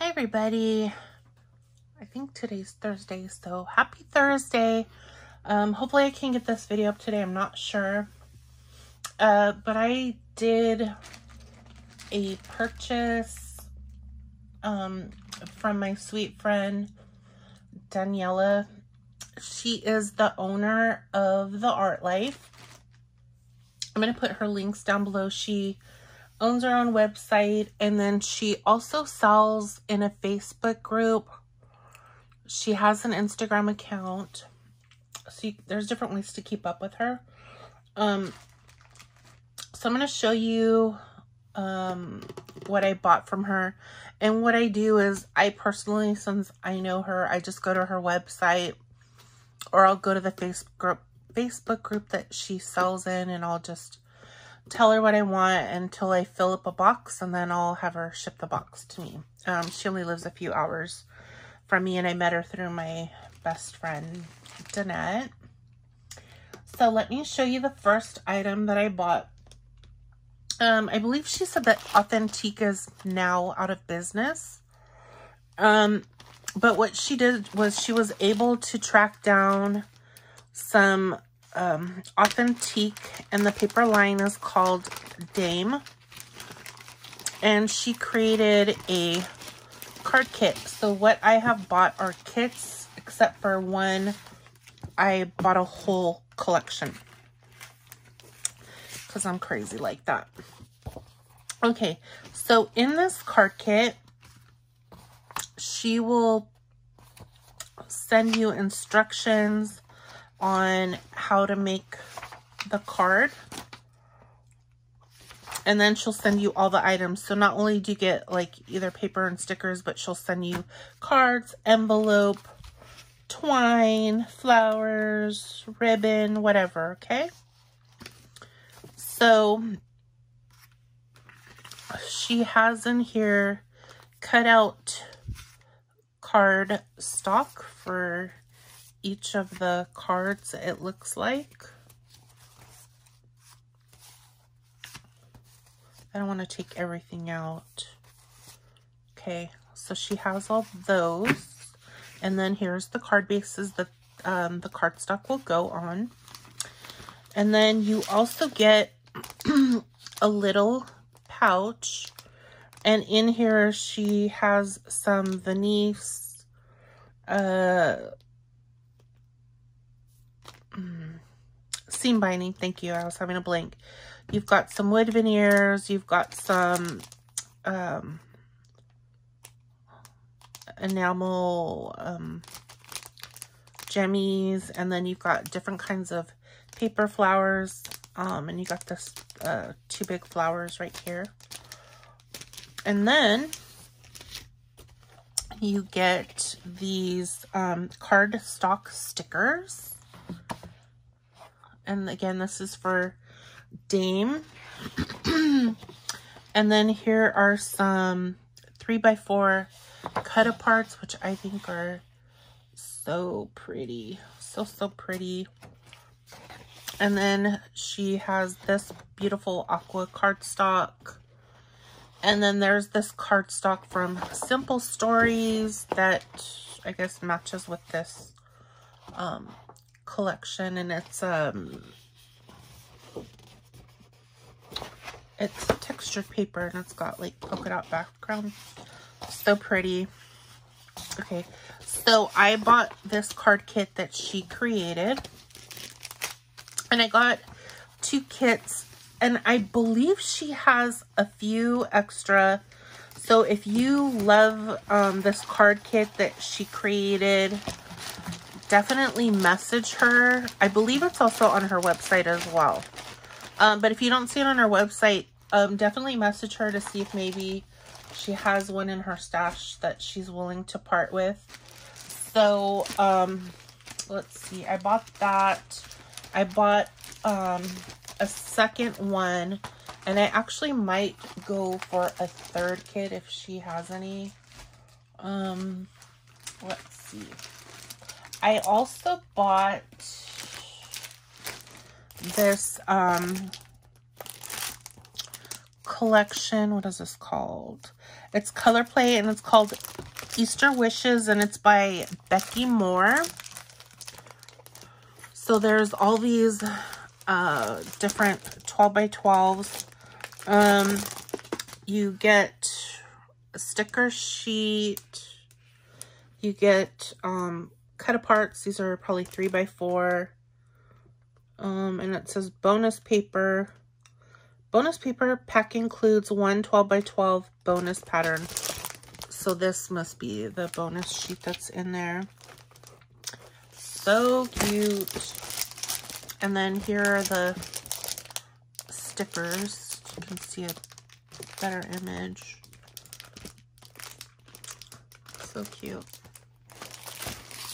Hi everybody. I think today's Thursday, so happy Thursday. Hopefully I can get this video up today. I'm not sure. But I did a purchase from my sweet friend Daniela. She is the owner of The Art Life. I'm going to put her links down below. She owns her own website, and then she also sells in a Facebook group. She has an Instagram account. So there's different ways to keep up with her. So I'm going to show you what I bought from her. And what I do is I personally, since I know her, I just go to her website, or I'll go to the Facebook group that she sells in, and I'll just tell her what I want until I fill up a box, and then I'll have her ship the box to me. She only lives a few hours from me, and I met her through my best friend, Danette. So let me show you the first item that I bought. I believe she said that Authentica is now out of business. But what she did was she was able to track down some Authentique, and the paper line is called Dame. And she created a card kit. So what I have bought are kits, except for one. I bought a whole collection because I'm crazy like that. Okay, so in this card kit, she will send you instructions on how to make the card, and then she'll send you all the items. So not only do you get like either paper and stickers, but she'll send you cards, envelope, twine, flowers, ribbon, whatever. Okay, so she has in here cut out card stock for each of the cards, it looks like. I don't want to take everything out. Okay, so she has all those, and then here's the card bases that the cardstock will go on. And then you also get a little pouch, and in here she has some vernice, seam binding, thank you, I was having a blank. You've got some wood veneers, you've got some enamel jemmies, and then you've got different kinds of paper flowers, and you got this two big flowers right here. And then you get these card stock stickers. And again, this is for Dame. And then here are some 3x4 cut aparts, which I think are so pretty. So, so pretty. And then she has this beautiful aqua cardstock. And then there's this cardstock from Simple Stories that I guess matches with this collection, and it's textured paper, and it's got like polka dot background. So pretty. Okay, so I bought this card kit that she created, and I got two kits, and I believe she has a few extra. So if you love this card kit that she created, definitely message her. I believe it's also on her website as well. But if you don't see it on her website, definitely message her to see if maybe she has one in her stash that she's willing to part with. So, let's see. I bought that. I bought a second one, and I actually might go for a third kit if she has any. Let's see. I also bought this collection. What is this called? It's Color Play, and it's called Easter Wishes, and it's by Becky Moore. So there's all these different 12 by 12s. You get a sticker sheet. You get cut aparts. These are probably 3 by 4. And it says bonus paper. Bonus paper pack includes one 12 by 12 bonus pattern. So this must be the bonus sheet that's in there. So cute. And then here are the stickers. You can see a better image. So cute.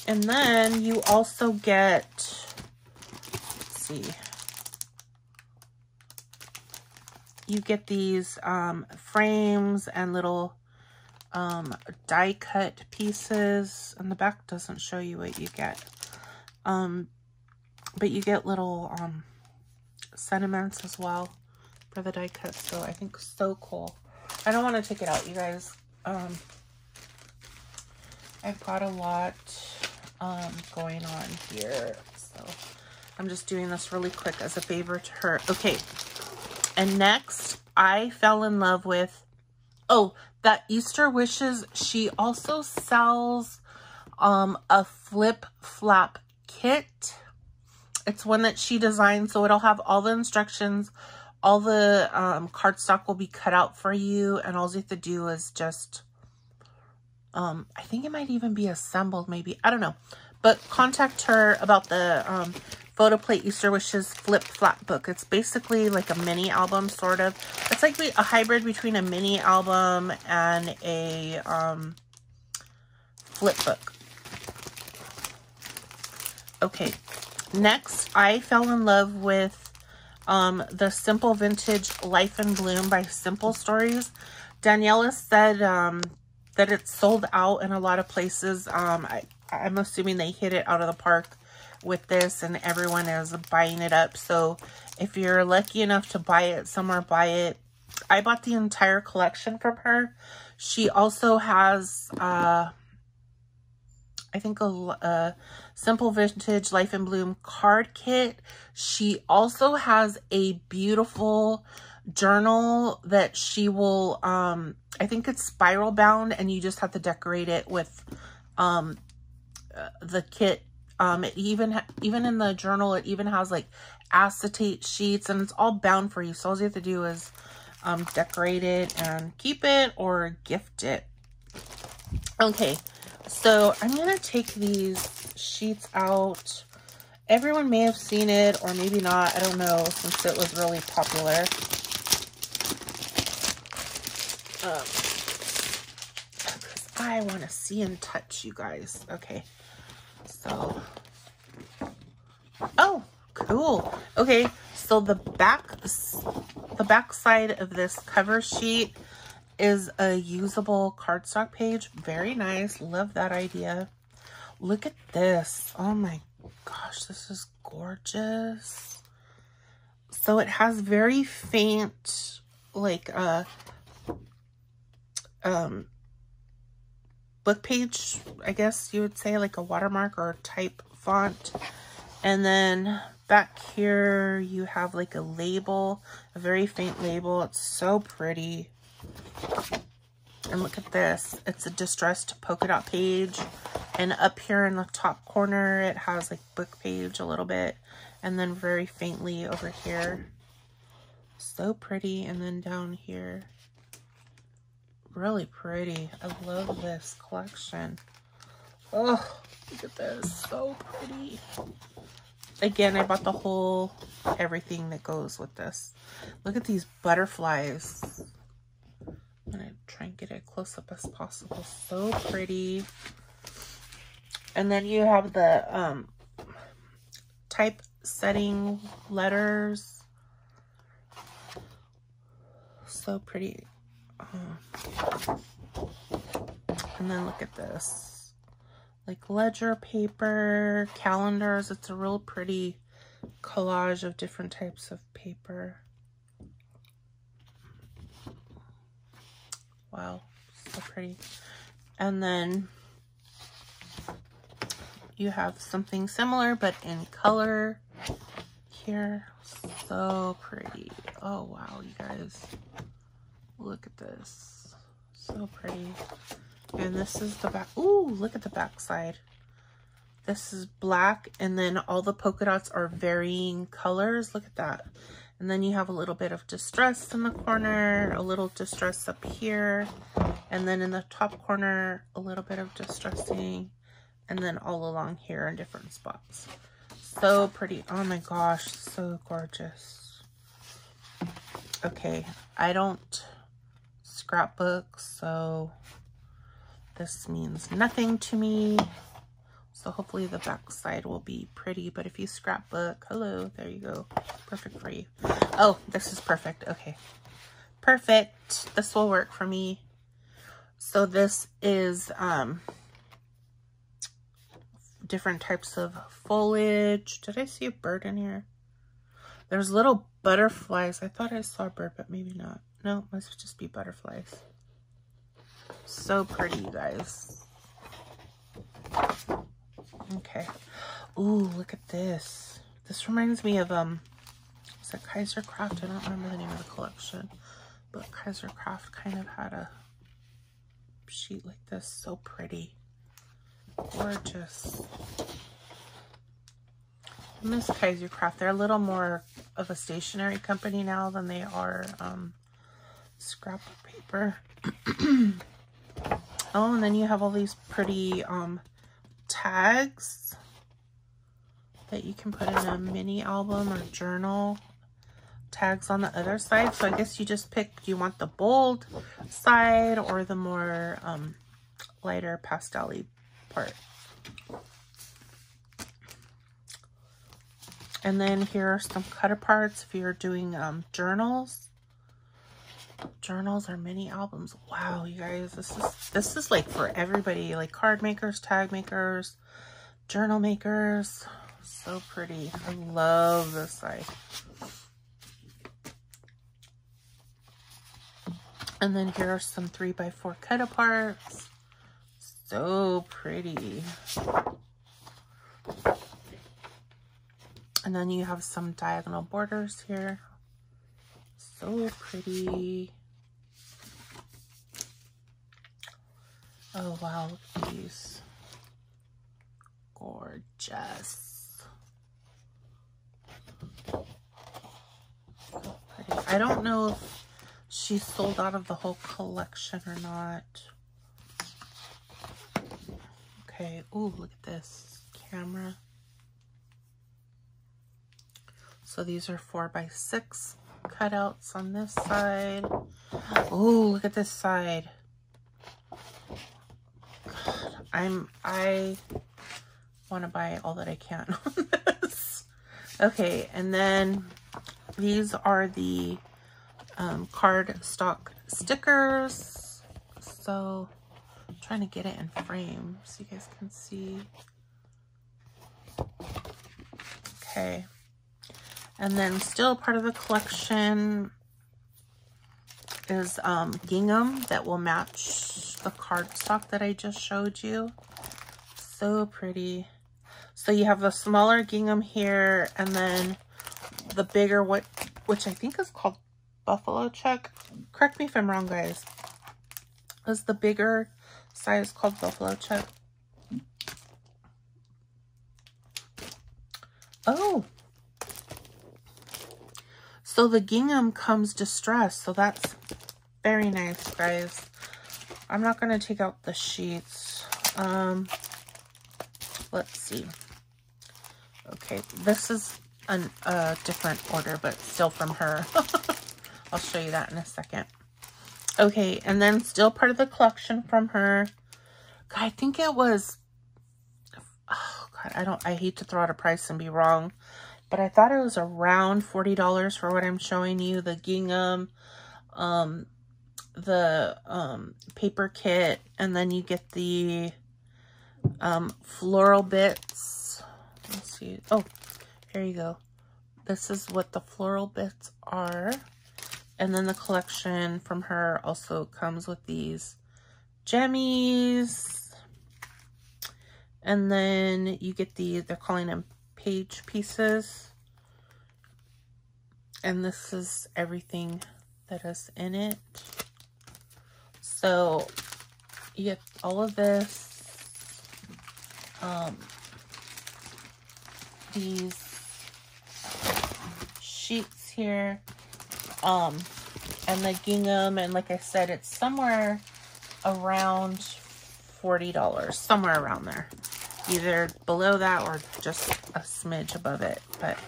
And then you also get, let's see, you get these frames and little die cut pieces. And the back doesn't show you what you get. But you get little sentiments as well for the die cut. So I think so cool. I don't want to take it out, you guys. I've got a lot going on here. So I'm just doing this really quick as a favor to her. Okay. And next, I fell in love with, oh, that Easter Wishes. She also sells a flip flap kit. It's one that she designed, so it'll have all the instructions. All the cardstock will be cut out for you, and all you have to do is just, I think it might even be assembled, maybe. I don't know. But contact her about the Photo Play Easter Wishes Flip Flap book. It's basically like a mini album, sort of. It's like a hybrid between a mini album and a flip book. Okay, next I fell in love with the Simple Vintage Life in Bloom by Simple Stories. Daniela said that it's sold out in a lot of places. I'm assuming they hit it out of the park with this, and everyone is buying it up. So if you're lucky enough to buy it somewhere, buy it. I bought the entire collection from her. She also has I think a Simple Vintage Life in Bloom card kit. She also has a beautiful journal that she will, I think it's spiral bound, and you just have to decorate it with the kit. It even in the journal, it even has like acetate sheets, and it's all bound for you. So all you have to do is decorate it and keep it or gift it. Okay. So I'm going to take these sheets out. Everyone may have seen it or maybe not. I don't know, since it was really popular. Because I want to see and touch, you guys. Okay. So. Oh, cool. Okay. So the back side of this cover sheet is a usable cardstock page. Very nice. Love that idea. Look at this. Oh my gosh, this is gorgeous. So it has very faint, like book page, I guess you would say, like a watermark or a type font. And then back here you have like a label, a very faint label. It's so pretty. And look at this. It's a distressed polka dot page. And up here in the top corner, it has like book page a little bit. And then very faintly over here. So pretty. And then down here. Really pretty. I love this collection. Oh, look at this. So pretty. Again, I bought the whole, everything that goes with this. Look at these butterflies. I'm going to try and get it close up as possible. So pretty. And then you have the type setting letters. So pretty. And then look at this. Like ledger paper, calendars. It's a real pretty collage of different types of paper. Wow, so pretty. And then you have something similar but in color here. So pretty. Oh wow, you guys, look at this. So pretty. And this is the back. Ooh, look at the back side. This is black, and then all the polka dots are varying colors. Look at that. And then you have a little bit of distress in the corner, a little distress up here, and then in the top corner, a little bit of distressing, and then all along here in different spots. So pretty. Oh my gosh, so gorgeous. Okay, I don't scrapbook, so this means nothing to me. So hopefully the back side will be pretty, but if you scrapbook, hello, there you go. Perfect for you. Oh, this is perfect. Okay, perfect. This will work for me. So this is different types of foliage. Did I see a bird in here? There's little butterflies. I thought I saw a bird, but maybe not. No, it must just be butterflies. So pretty, you guys. Okay. Ooh, look at this. This reminds me of, is it Kaiser Craft? I don't remember the name of the collection, but Kaiser Craft kind of had a sheet like this. So pretty. Gorgeous. I miss Kaiser Craft. They're a little more of a stationery company now than they are, scrap paper. Oh, and then you have all these pretty, tags that you can put in a mini album or journal. Tags on the other side. So I guess you just pick, do you want the bold side or the more lighter pastel-y part? And then here are some cut aparts if you're doing journals. Journals or mini albums. Wow, you guys, this is like for everybody, like card makers, tag makers, journal makers. So pretty. I love this side. And then here are some 3x4 cut aparts. So pretty. And then you have some diagonal borders here. So pretty. Oh wow, look at these. Gorgeous. So pretty. I don't know if she sold out of the whole collection or not. Okay, ooh, look at this camera. So these are 4x6. Cutouts on this side. Oh, look at this side. God, I want to buy all that I can on this. Okay, and then these are the card stock stickers. So I'm trying to get it in frame so you guys can see. Okay. And then still part of the collection is gingham that will match the cardstock that I just showed you. So pretty. So you have the smaller gingham here, and then the bigger, which I think is called buffalo check. Correct me if I'm wrong, guys. Is the bigger size called buffalo check? Oh! So the gingham comes distressed, so that's very nice, guys. I'm not going to take out the sheets. Let's see. Okay, this is a different order, but still from her. I'll show you that in a second. Okay, and then still part of the collection from her. God, I think it was... Oh, God, I hate to throw out a price and be wrong. But I thought it was around $40 for what I'm showing you. The gingham, the paper kit, and then you get the floral bits. Let's see. Oh, here you go. This is what the floral bits are. And then the collection from her also comes with these jammies. And then you get these, they're calling them page pieces. And this is everything that is in it. So you get all of this. These sheets here, and the gingham, and like I said, it's somewhere around $40, somewhere around there, either below that or just a smidge above it. But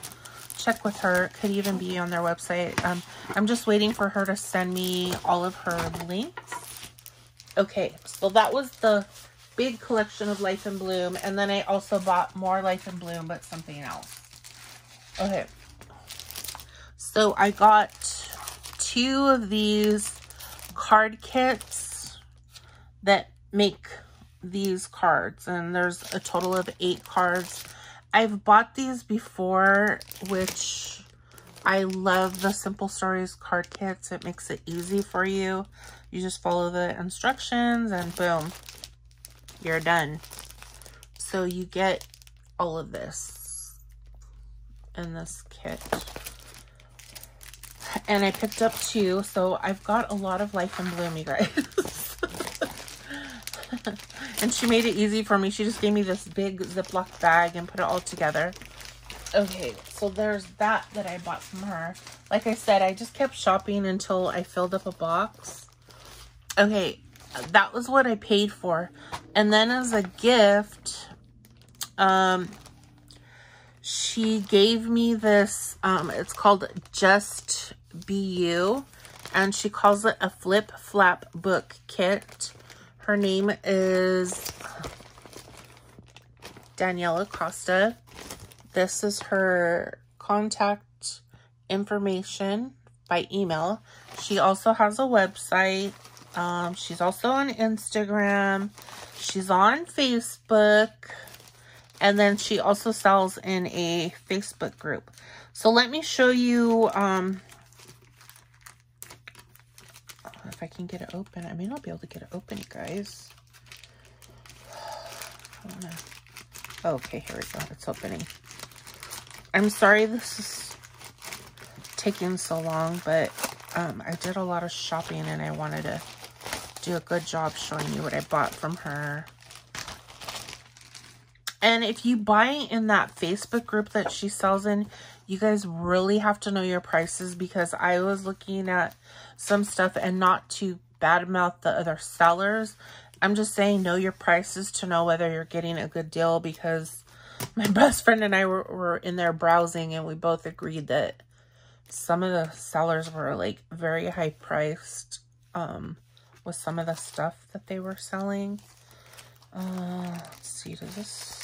check with her, could even be on their website. I'm just waiting for her to send me all of her links. Okay, so that was the big collection of Life in Bloom, and then I also bought more Life in Bloom, but something else. Okay, so I got two of these card kits that make these cards, and there's a total of 8 cards. I've bought these before, which I love the Simple Stories card kits. It makes it easy for you. You just follow the instructions and boom, you're done. So you get all of this in this kit, and I picked up 2, so I've got a lot of Life in Bloom, you guys. And she made it easy for me. She just gave me this big Ziploc bag and put it all together. Okay, so there's that I bought from her. Like I said, I just kept shopping until I filled up a box. Okay, that was what I paid for. And then as a gift, she gave me this, it's called Just Be You, and she calls it a flip flap book kit. Her name is Daniela Costa. This is her contact information by email. She also has a website. She's also on Instagram. She's on Facebook. And then she also sells in a Facebook group. So let me show you, if I can get it open. I may not be able to get it open, you guys. I don't know. Okay, here we go. It's opening. I'm sorry this is taking so long, but I did a lot of shopping and I wanted to do a good job showing you what I bought from her. And if you buy in that Facebook group that she sells in, you guys really have to know your prices, because I was looking at some stuff, and not to badmouth the other sellers, I'm just saying know your prices to know whether you're getting a good deal, because my best friend and I were in there browsing, and we both agreed that some of the sellers were like very high priced, with some of the stuff that they were selling. Let's see, does this...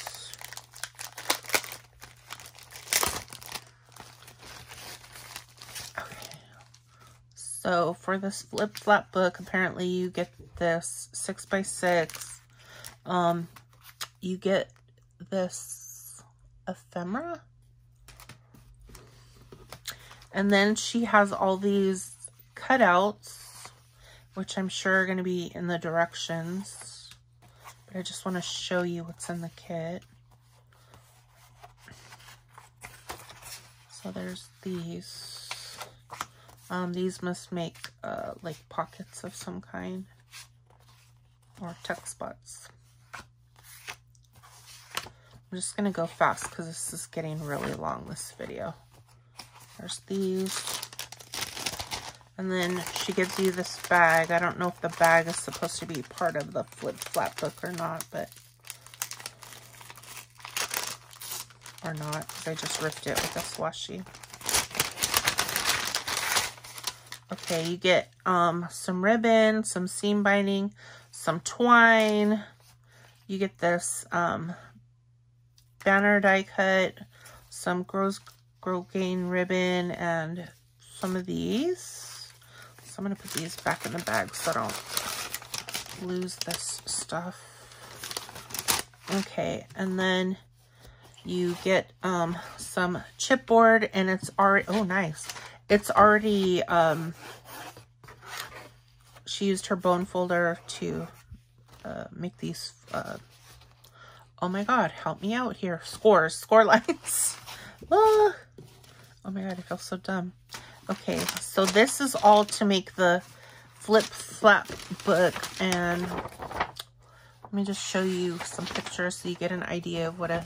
Okay. So for this flip flop book, apparently you get this 6x6. You get this ephemera. And then she has all these cutouts, which I'm sure are going to be in the directions, but I just want to show you what's in the kit. So there's these. These must make like pockets of some kind, or tuck spots. I'm just going to go fast because this is getting really long, this video. There's these. And then she gives you this bag. I don't know if the bag is supposed to be part of the flip-flap book or not, but... Or not, because I just ripped it with a washi. Okay, you get some ribbon, some seam binding, some twine. You get this banner die cut, some Grogaine ribbon, and some of these. So I'm going to put these back in the bag so I don't lose this stuff. Okay, and then you get some chipboard, and it's already, oh nice, It's already, she used her bone folder to make these, oh my God, help me out here. Score lines. Oh my God, I feel so dumb. Okay, so this is all to make the flip flap book, and let me just show you some pictures so you get an idea of what a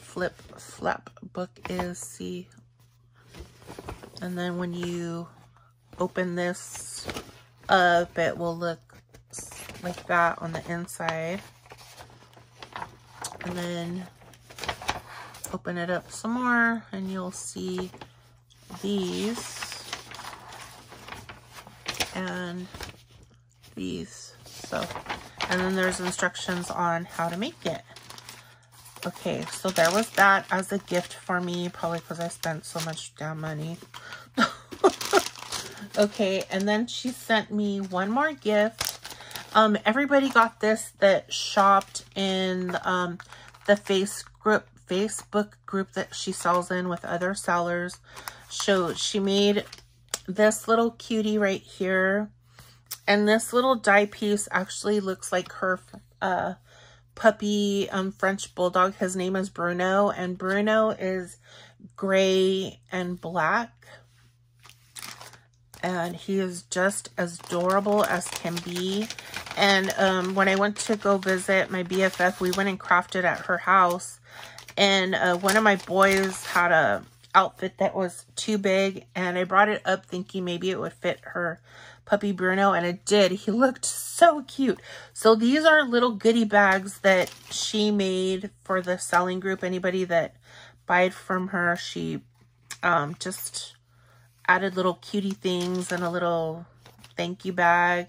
flip flap book is. See, and then when you open this up, it will look like that on the inside, and then open it up some more and you'll see these and these. So, and then there's instructions on how to make it. Okay, so there was that as a gift for me, probably because I spent so much damn money. Okay, and then she sent me one more gift. Everybody got this that shopped in the Facebook group that she sells in with other sellers. So she made this little cutie right here, and this little die piece actually looks like her puppy, French bulldog. His name is Bruno, and Bruno is gray and black, and he is just as adorable as can be. And when I went to go visit my BFF, we went and crafted at her house, and one of my boys had a outfit that was too big, and I brought it up thinking maybe it would fit her puppy Bruno, and it did. He looked so cute. So these are little goodie bags that she made for the selling group. Anybody that bought from her, she just added little cutie things and a little thank you bag.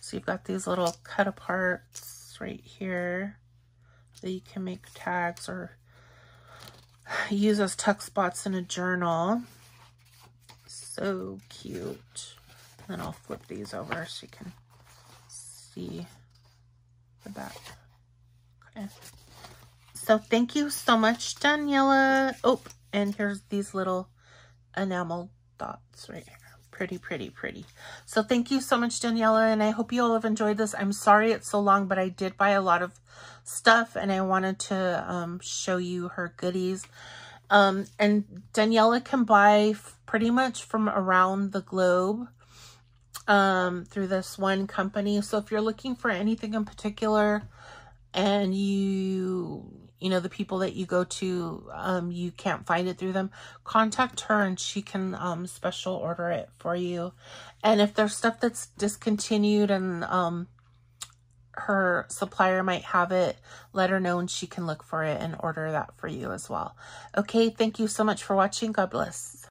So you've got these little cut aparts right here that you can make tags or use as tuck spots in a journal. So cute. And then I'll flip these over so you can see the back. Okay. So thank you so much, Daniela. Oh, and here's these little enamel dots right here. Pretty, pretty, pretty. So thank you so much, Daniela, and I hope you all have enjoyed this. I'm sorry it's so long, but I did buy a lot of stuff, and I wanted to show you her goodies. And Daniela can buy pretty much from around the globe through this one company. So if you're looking for anything in particular, and you know, the people that you go to, you can't find it through them, contact her and she can special order it for you. And if there's stuff that's discontinued and her supplier might have it, let her know and she can look for it and order that for you as well. Okay, thank you so much for watching. God bless.